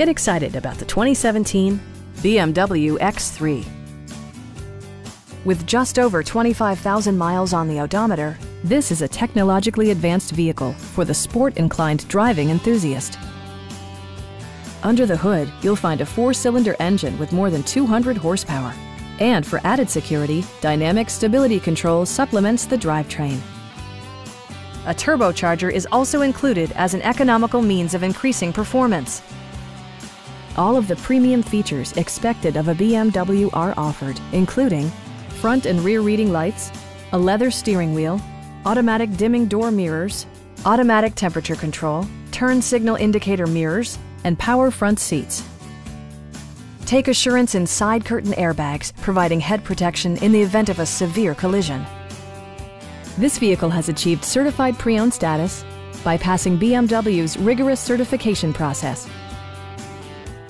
Get excited about the 2017 BMW X3. With just over 25,000 miles on the odometer, this is a technologically advanced vehicle for the sport-inclined driving enthusiast. Under the hood, you'll find a 4-cylinder engine with more than 200 horsepower. And for added security, Dynamic Stability Control supplements the drivetrain. A turbocharger is also included as an economical means of increasing performance. All of the premium features expected of a BMW are offered, including front and rear reading lights, a leather steering wheel, automatic dimming door mirrors, automatic temperature control, turn signal indicator mirrors, and power front seats. Take assurance in side curtain airbags, providing head protection in the event of a severe collision. This vehicle has achieved certified pre-owned status by passing BMW's rigorous certification process.